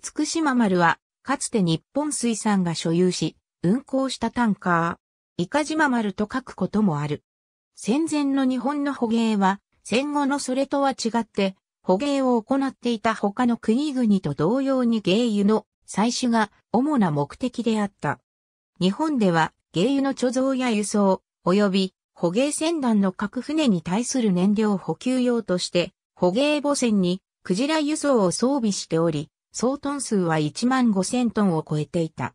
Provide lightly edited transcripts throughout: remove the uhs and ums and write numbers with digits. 厳島丸は、かつて日本水産が所有し、運航したタンカー、厳島丸と書くこともある。戦前の日本の捕鯨は、戦後のそれとは違って、捕鯨を行っていた他の国々と同様に鯨油の採取が主な目的であった。日本では、鯨油の貯蔵や輸送、及び捕鯨船団の各船に対する燃料補給用として、捕鯨母船にクジラ輸送を装備しており、総トン数は15,000トンを超えていた。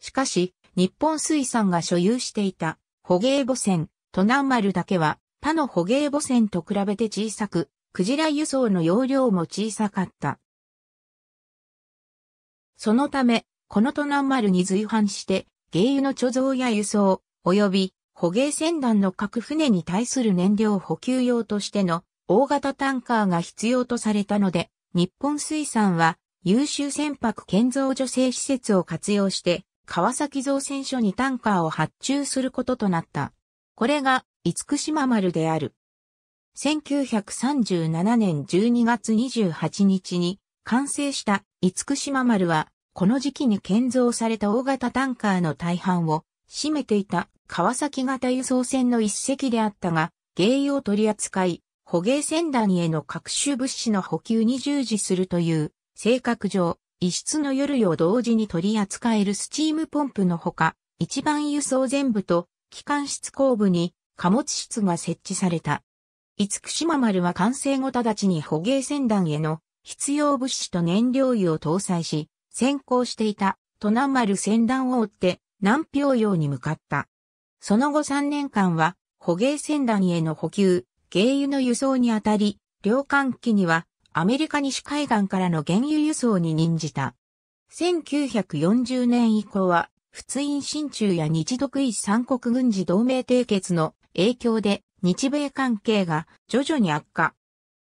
しかし、日本水産が所有していた捕鯨母船、都南丸だけは、他の捕鯨母船と比べて小さく、クジラ輸送の容量も小さかった。そのため、この都南丸に随伴して、鯨油の貯蔵や輸送、及び捕鯨船団の各船に対する燃料補給用としての大型タンカーが必要とされたので、日本水産は優秀船舶建造助成施設を活用して、川崎造船所にタンカーを発注することとなった。これが、厳島丸である。1937年12月28日に完成した厳島丸は、この時期に建造された大型タンカーの大半を占めていた川崎型輸送船の一隻であったが、鯨油を取り扱い、捕鯨船団への各種物資の補給に従事するという、性格上、異質の魚類を同時に取り扱えるスチームポンプのほか、一番輸送前部と機関室後部に貨物室が設置された。厳島丸は完成後直ちに捕鯨船団への必要物資と燃料油を搭載し、先行していた都南丸船団を追って南氷洋に向かった。その後3年間は捕鯨船団への補給、鯨油の輸送にあたり、領還期にはアメリカ西海岸からの原油輸送に任じた。1940年以降は、仏印進駐や日独伊三国軍事同盟締結の影響で日米関係が徐々に悪化。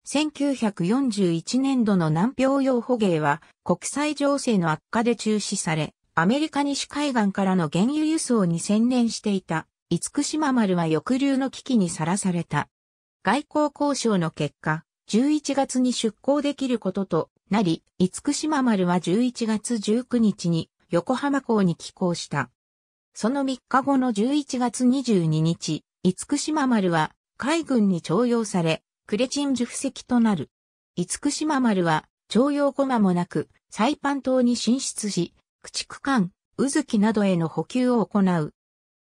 1941年度の南氷洋捕鯨は国際情勢の悪化で中止され、アメリカ西海岸からの原油輸送に専念していた厳島丸は抑留の危機にさらされた。外交交渉の結果、11月に出港できることとなり、厳島丸は11月19日に横浜港に寄港した。その3日後の11月22日、厳島丸は海軍に徴用され、クレチンジュ夫隻となる。厳島丸は徴用後間もなく、サイパン島に進出し、駆逐艦、宇月などへの補給を行う。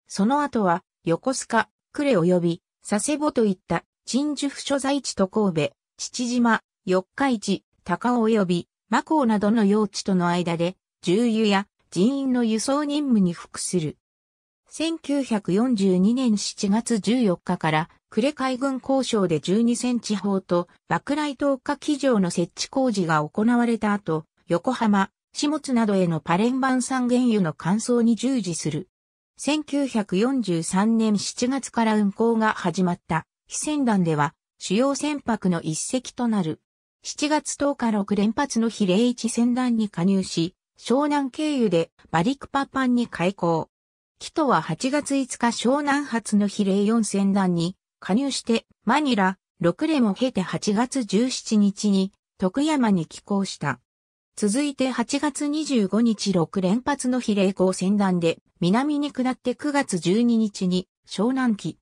その後は、横須賀、呉及び佐世保といった鎮守府所在地と神戸、父島、四日市、高尾及びマコウなどの用地との間で、重油や人員の輸送任務に服する。1942年7月14日から、呉海軍工廠で12センチ砲と爆雷投下機場の設置工事が行われた後、横浜、下津などへのパレンバン産原油の乾燥に従事する。1943年7月から運航が始まった、非船団では、主要船舶の一隻となる。7月10日6連発の比01船団に加入し、湘南経由でバリクパパンに開港。帰途は8月5日湘南発の比04船団に加入してマニラ、ロクレも経て8月17日に徳山に寄港した。続いて8月25日6連発の比05船団で南に下って9月12日に湘南機。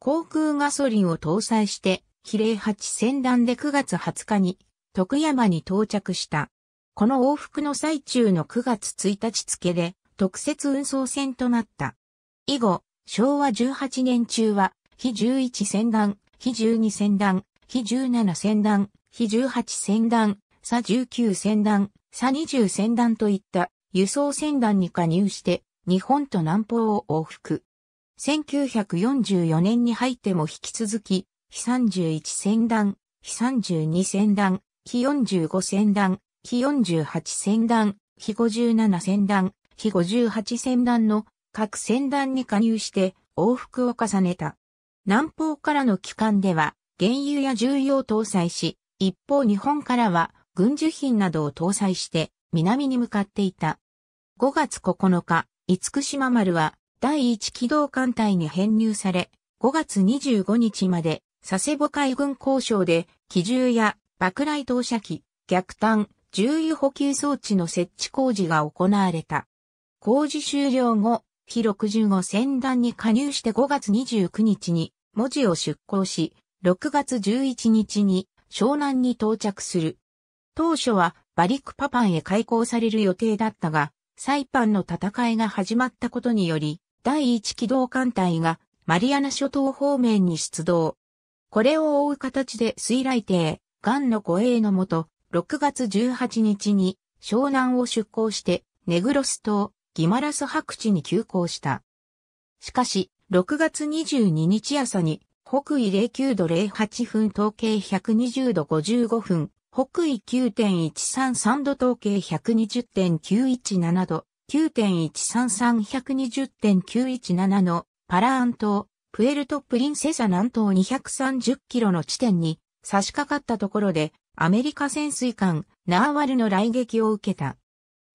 航空ガソリンを搭載して比08船団で9月20日に徳山に到着した。この往復の最中の9月1日付で特設運送船となった。以後、昭和18年中は、比11船団、比12船団、比17船団、比18船団、佐19船団、佐20船団といった輸送船団に加入して、日本と南方を往復。1944年に入っても引き続き、比31船団、比32船団、比45船団、比48船団、比57船団、比58船団の各船団に加入して往復を重ねた。南方からの帰還では原油や重油を搭載し、一方日本からは軍需品などを搭載して南に向かっていた。5月9日、厳島丸は第1機動艦隊に編入され、5月25日まで佐世保海軍工廠で機銃や爆雷投射機、逆探、重油補給装置の設置工事が行われた。工事終了後、日65船団に加入して5月29日に門司を出港し、6月11日に湘南に到着する。当初はバリクパパンへ開港される予定だったが、サイパンの戦いが始まったことにより、第1機動艦隊がマリアナ諸島方面に出動。これを追う形で水雷艇、ガンの護衛のもと、6月18日に湘南を出港して、ネグロス島、ギマラス白地に急行した。しかし、6月22日朝に、北緯09度08分東経120度55分、北緯 9.133 度東経 120.917 度、9.133 120.917 のパラアン島、プエルトプリンセサ南東230キロの地点に差し掛かったところで、アメリカ潜水艦、ナーワルの雷撃を受けた。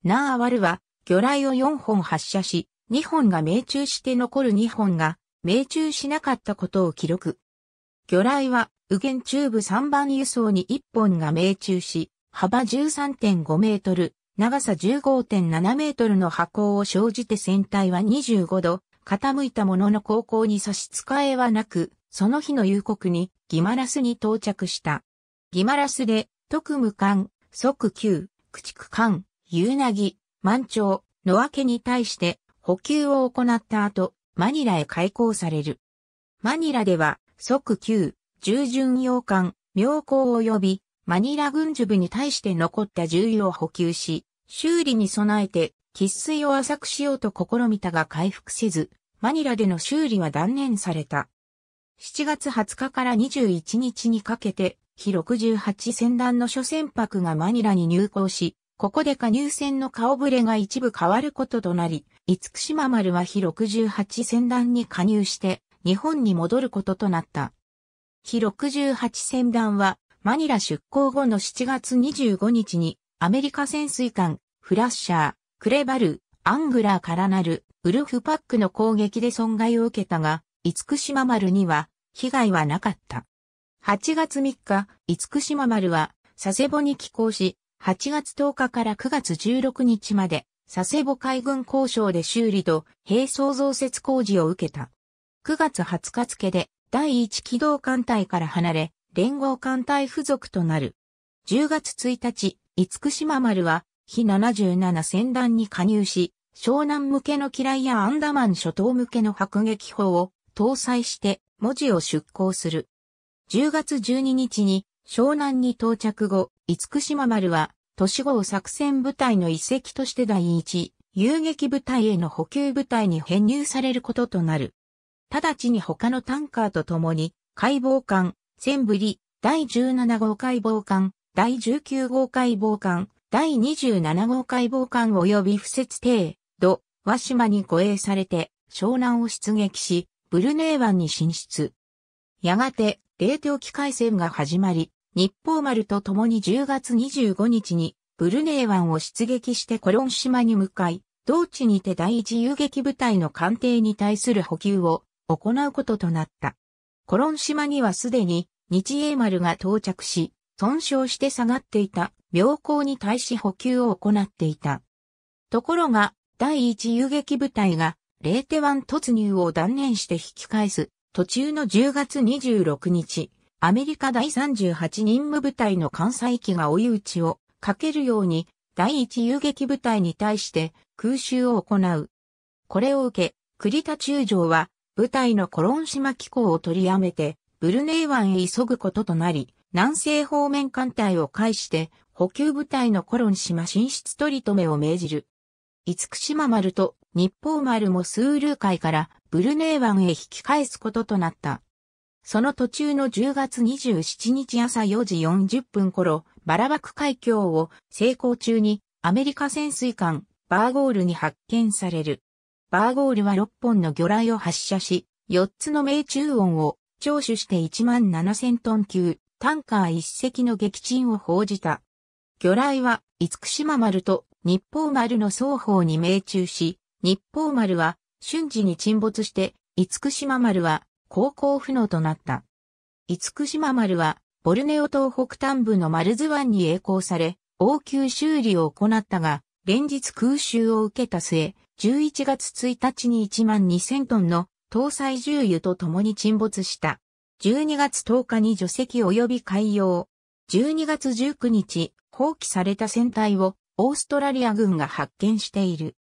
ナーワルは、魚雷を4本発射し、2本が命中して残る2本が命中しなかったことを記録。魚雷は、右舷中部3番輸送に1本が命中し、幅 13.5 メートル、長さ 15.7 メートルの波高を生じて船体は25度、傾いたものの航行に差し支えはなく、その日の夕刻にギマラスに到着した。ギマラスで、特務艦、即級、駆逐艦、夕凪、満潮、野分けに対して補給を行った後、マニラへ開港される。マニラでは、即級、重巡洋艦、妙高及び、マニラ軍需部に対して残った重油を補給し、修理に備えて、喫水を浅くしようと試みたが回復せず、マニラでの修理は断念された。7月20日から21日にかけて、日68船団の諸船舶がマニラに入港し、ここで加入船の顔ぶれが一部変わることとなり、厳島丸は日68船団に加入して、日本に戻ることとなった。日68船団は、マニラ出港後の7月25日に、アメリカ潜水艦、フラッシャー、クレバル、アングラーからなる、ウルフパックの攻撃で損害を受けたが、厳島丸には、被害はなかった。8月3日、厳島丸は佐世保に寄港し、8月10日から9月16日まで佐世保海軍工廠で修理と兵装増設工事を受けた。9月20日付で第1機動艦隊から離れ、連合艦隊付属となる。10月1日、厳島丸は日77船団に加入し、湘南向けの機雷やアンダマン諸島向けの迫撃砲を搭載して門司を出港する。10月12日に湘南に到着後、厳島丸は都市号作戦部隊の一隻として第1遊撃部隊への補給部隊に編入されることとなる。直ちに他のタンカーと共に、海防艦、千ブリ、第17号海防艦、第19号海防艦、第27号海防艦及び敷設艇、土、和島に護衛されて、湘南を出撃し、ブルネイ湾に進出。やがて、冷凍機海戦が始まり、日報丸と共に10月25日にブルネイ湾を出撃してコロン島に向かい、同地にて第一遊撃部隊の艦艇に対する補給を行うこととなった。コロン島にはすでに日英丸が到着し、損傷して下がっていた妙高に対し補給を行っていた。ところが、第一遊撃部隊がレーテ湾突入を断念して引き返す。途中の10月26日、アメリカ第38任務部隊の艦載機が追い打ちをかけるように、第1遊撃部隊に対して空襲を行う。これを受け、栗田中将は部隊のコロン島寄港を取りやめて、ブルネイ湾へ急ぐこととなり、南西方面艦隊を介して、補給部隊のコロン島進出取り留めを命じる。厳島丸と日報丸もスールー海から、ブルネイ湾へ引き返すこととなった。その途中の10月27日朝4時40分頃、バラバク海峡を西行中にアメリカ潜水艦バーゴールに発見される。バーゴールは6本の魚雷を発射し、4つの命中音を聴取して1万7000トン級、タンカー1隻の撃沈を報じた。魚雷は厳島丸と日報丸の双方に命中し、日報丸は瞬時に沈没して、厳島丸は航行不能となった。厳島丸は、ボルネオ島北端部のマルズ湾に曳航され、応急修理を行ったが、連日空襲を受けた末、11月1日に12000トンの搭載重油と共に沈没した。12月10日に除籍及び海洋。12月19日、放棄された船体をオーストラリア軍が発見している。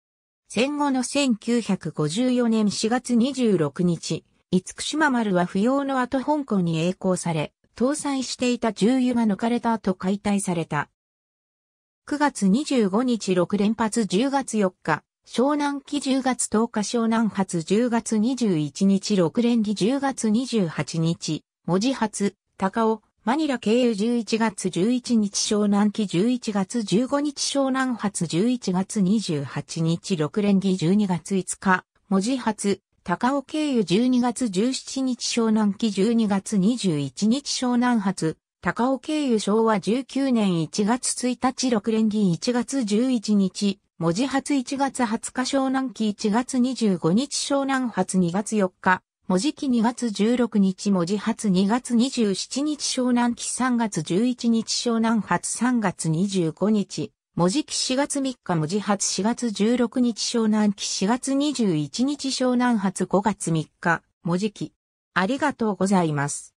戦後の1954年4月26日、厳島丸は不要の後香港に曳航され、搭載していた重油が抜かれた後解体された。9月25日6連発10月4日、湘南記10月10日湘南発10月21日6連議10月28日、門司発、高尾、マニラ経由11月11日湘南記11月15日湘南発11月28日6連議12月5日、門司発、高尾経由12月17日湘南記12月21日湘南発、高尾経由昭和19年1月1日6連議1月11日、門司発1月20日湘南記1月25日湘南発2月4日。門司記2月16日門司発2月27日湘南記3月11日湘南発3月25日門司記4月3日門司発4月16日湘南記4月21日湘南発5月3日門司記ありがとうございます。